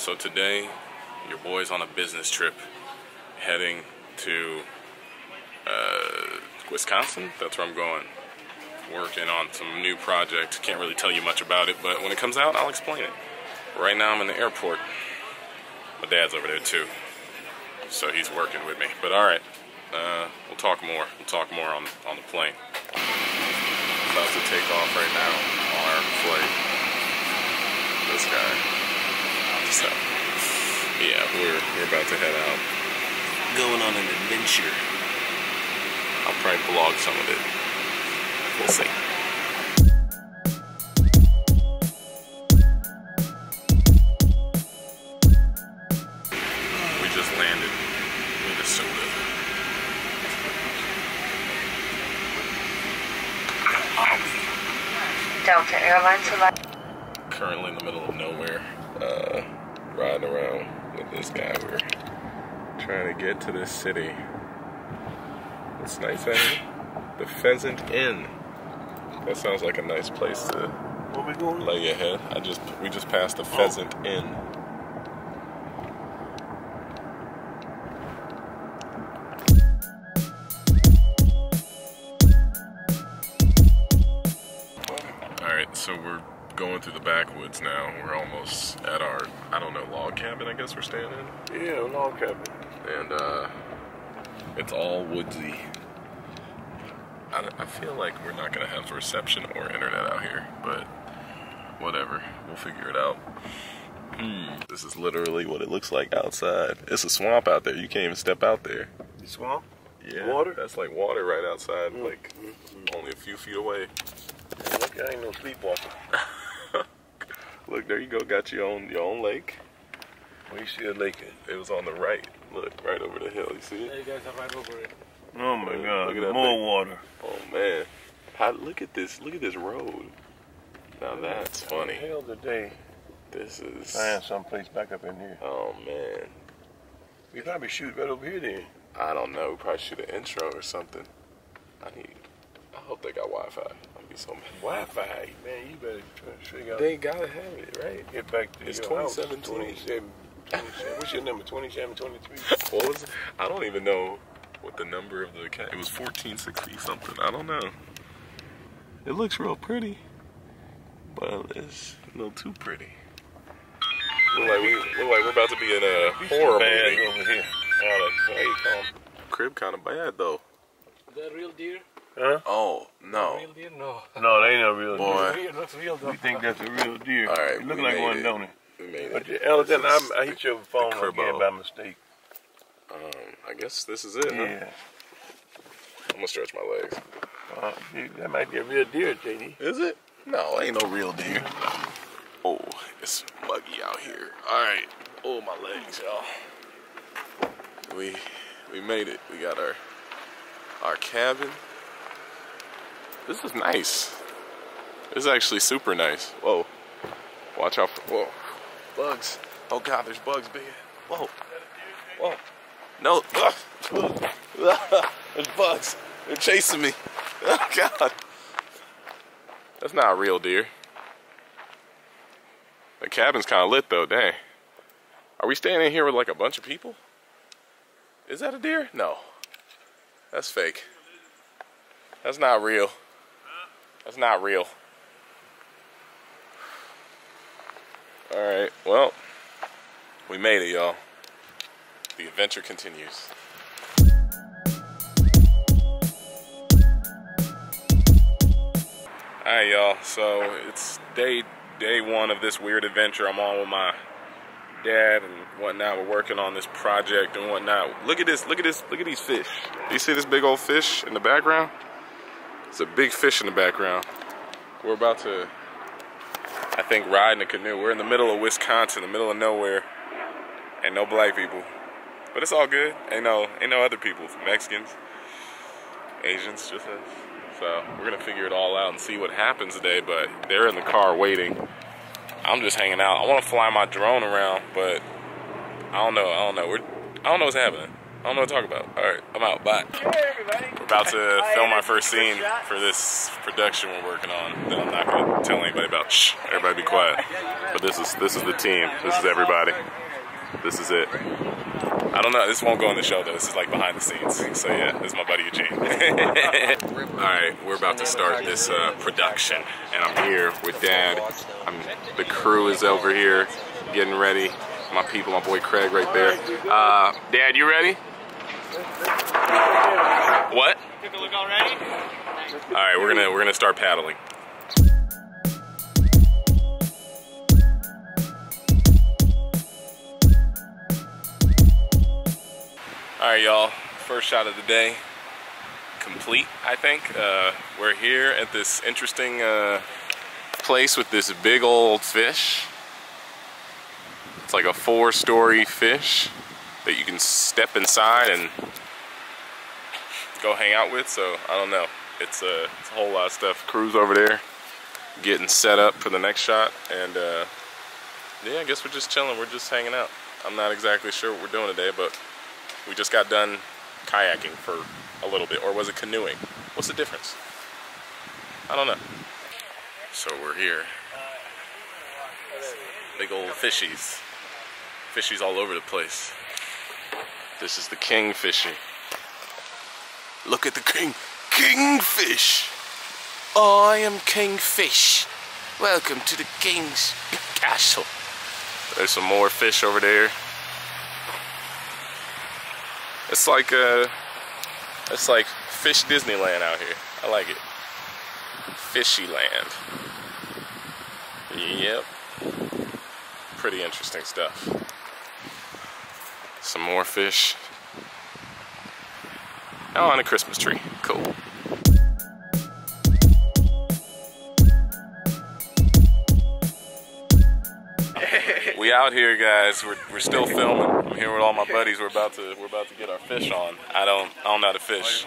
So today, your boy's on a business trip heading to Wisconsin. That's where I'm going. Working on some new project. Can't really tell you much about it, but when it comes out, I'll explain it. Right now, I'm in the airport. My dad's over there, too. So he's working with me. But alright, we'll talk more. We'll talk more on the plane. About to take off right now on our flight. This guy. So, yeah, we're about to head out. Going on an adventure. I'll probably vlog some of it. We'll see. We just landed in Minnesota. Delta Airlines. Currently in the middle of nowhere. Riding around with this guy. We're trying to get to this city. It's nice out here. The Pheasant Inn. That sounds like a nice place to lay your head. We just passed the Pheasant Inn. Alright, so we're going through the backwoods now. We're almost at our, I don't know, log cabin I guess we're staying in? Yeah, log cabin. And it's all woodsy. I feel like we're not going to have reception or internet out here, but whatever. We'll figure it out. This is literally what it looks like outside. It's a swamp out there. You can't even step out there. The swamp? Yeah. Water? That's like water right outside, like only a few feet away. Yeah, look, I ain't no sleepwalker. Look, there you go. Got your own lake. Well, you see a lake. It was on the right. Look, right over the hill. You see it? Yeah, you guys are right over it. Oh my God! Look at more thing. Water. Oh man! Look at this! Look at this road. Now that's funny. Hell today. This is. I am someplace back up in here. Oh man! We probably shoot right over here then. I don't know. We probably shoot an intro or something. I hope they got Wi-Fi. I'd be so mad. Wi-Fi, man! You better try to figure out. They gotta have it, right? Get back to it's 2727. What's your number? 2723. What was it? I don't even know. What the number of the cat? It was 1460 something. I don't know. It looks real pretty, but it's a little too pretty. Look like we're about to be in a horror movie over here. Oh, that's crib kind of bad though. Is that real deer? Huh? Oh no. Real deer? No. No, they ain't no real deer. Boy, you think that's a real deer? All right, it look like one, don't it? We made but it. Elton, I hit your phone again by mistake. I guess this is it, yeah. Huh? I'm gonna stretch my legs. That might be a real deer, JD. Is it? No, ain't no real deer. Oh, it's muggy out here. Alright. Oh, my legs, y'all. We made it. We got our cabin. This is nice. This is actually super nice. Whoa. Watch out for... Whoa. Bugs. Oh, God, there's bugs big. Whoa. Whoa. No, there's bugs. They're chasing me. Oh, God. That's not a real deer. The cabin's kind of lit, though. Dang. Are we staying in here with, like, a bunch of people? Is that a deer? No. That's fake. That's not real. That's not real. All right. Well, we made it, y'all. The adventure continues. Alright y'all, so it's day one of this weird adventure. I'm on with my dad and whatnot. We're working on this project and whatnot. Look at this, look at this, look at these fish. Do you see this big old fish in the background? It's a big fish in the background. We're about to, I think, ride in a canoe. We're in the middle of Wisconsin, the middle of nowhere. And no black people. But it's all good. Ain't no other people. Mexicans, Asians, just us. So we're gonna figure it all out and see what happens today. But they're in the car waiting. I'm just hanging out. I want to fly my drone around, but I don't know. I don't know what's happening. I don't know what to talk about. All right, I'm out. Bye. Hey, everybody. We're about to film my first scene for this production we're working on that I'm not going to tell anybody about. Shh, everybody be quiet. But this is the team. This is everybody. This is it. I don't know. This won't go on the show, though. This is like behind the scenes. So, yeah, this is my buddy Eugene. All right, we're about to start this production. And I'm here with Dad. The crew is over here getting ready. My people, my boy Craig right there. Dad, you ready? What? Took a look already? All right, we're gonna start paddling. All right, y'all. First shot of the day, complete. I think we're here at this interesting place with this big old fish. It's like a 4-story fish that you can step inside and go hang out with, so I don't know. It's a whole lot of stuff. Crew's over there getting set up for the next shot, and yeah, I guess we're just chilling. We're just hanging out. I'm not exactly sure what we're doing today, but we just got done kayaking for a little bit, or was it canoeing? What's the difference? I don't know. So we're here. Big old fishies. Fishies all over the place. This is the kingfish. Look at the kingfish. Oh, I am Kingfish. Welcome to the king's castle. There's some more fish over there. It's like fish Disneyland out here. I like it. Fishy land. Yep. Pretty interesting stuff. Some more fish. Oh, and a Christmas tree. Cool. We out here, guys. We're still filming. I'm here with all my buddies. We're about to get our fish on. I don't know how to fish.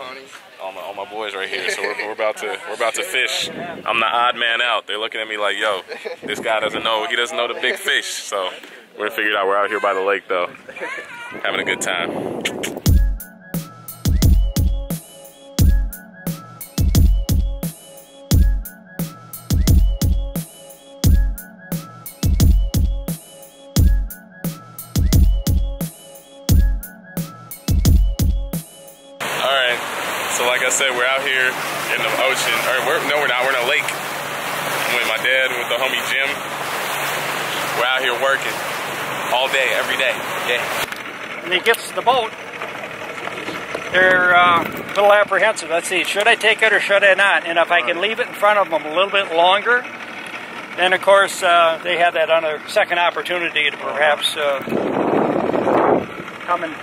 All my boys right here. So we're about to fish. I'm the odd man out. They're looking at me like, yo, this guy doesn't know. He doesn't know the big fish. So we're gonna figure it out. We're out here by the lake though, having a good time. Like I said, we're out here in the ocean, or we're not, we're in a lake. I'm with my dad, with the homie Jim. We're out here working all day, every day, yeah. When he gets to the boat, they're a little apprehensive. Let's see, should I take it or should I not? And if I can leave it in front of them a little bit longer, then of course they have that other second opportunity to perhaps come and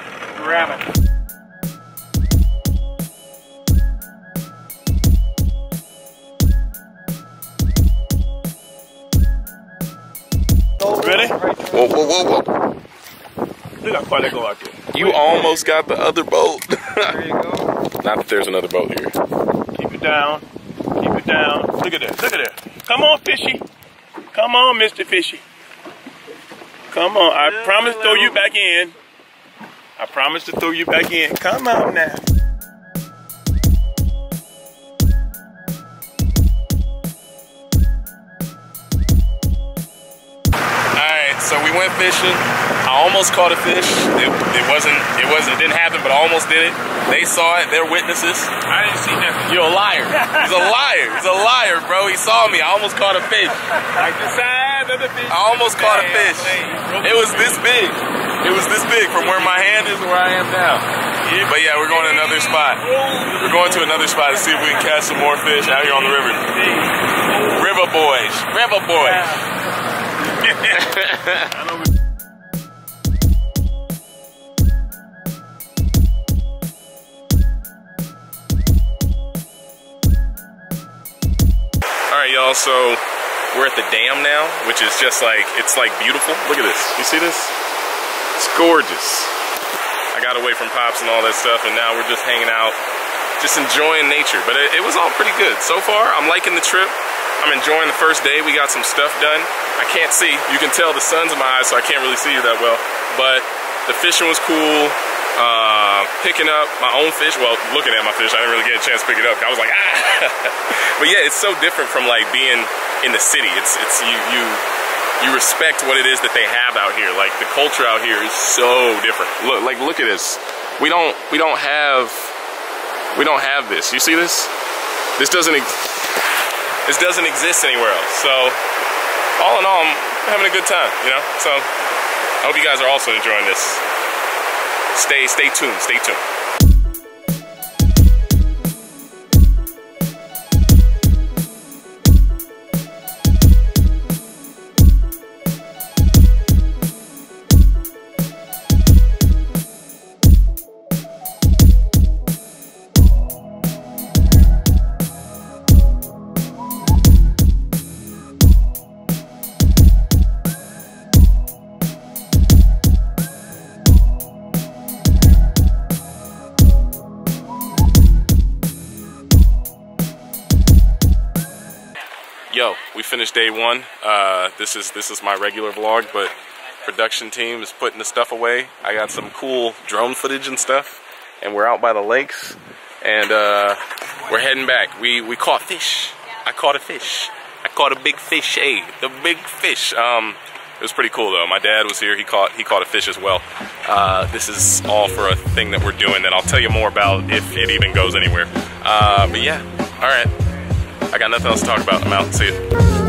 grab it. Ready? Whoa, whoa, whoa, whoa. You almost got the other boat. There you go. Not that there's another boat here. Keep it down. Keep it down. Look at that. Look at that. Come on, Fishy. Come on, Mr. Fishy. Come on. I promise to throw you back in. I promise to throw you back in. Come on now. So we went fishing. I almost caught a fish. It didn't happen, but I almost did it. They saw it. They're witnesses. I didn't see nothing. You're a liar. He's a liar. He's a liar, bro. He saw me. I almost caught a fish. Like the size of the fish. I almost caught a fish. It was this big. It was this big from where my hand is to where I am now. But yeah, we're going to another spot. We're going to another spot to see if we can catch some more fish out here on the river. River boys. River boys. Yeah. I know we all right, y'all, so we're at the dam now, which is just like, it's like beautiful. Look at this. You see this? It's gorgeous. I got away from Pops and all that stuff, and now we're just hanging out, just enjoying nature. But it was all pretty good. So far, I'm liking the trip. I'm enjoying the first day. We got some stuff done. I can't see. You can tell the sun's in my eyes, so I can't really see you that well. But the fishing was cool. picking up my own fish, well, looking at my fish. I didn't really get a chance to pick it up. I was like, ah! But yeah, it's so different from like being in the city. It's you respect what it is that they have out here. Like the culture out here is so different. Look, like look at this. We don't have this. You see this? This doesn't exist anywhere else. So all in all, I'm having a good time, you know? So I hope you guys are also enjoying this. Stay tuned, stay tuned. Yo, we finished day one. This is my regular vlog, but production team is putting the stuff away. I got some cool drone footage and stuff, and we're out by the lakes, and we're heading back. We caught fish. I caught a fish. I caught a big fish, hey, the big fish. It was pretty cool though. My dad was here. He caught a fish as well. This is all for a thing that we're doing that I'll tell you more about if it even goes anywhere. But yeah, all right. I got nothing else to talk about. I'm out. See ya.